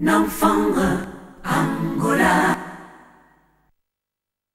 non funga.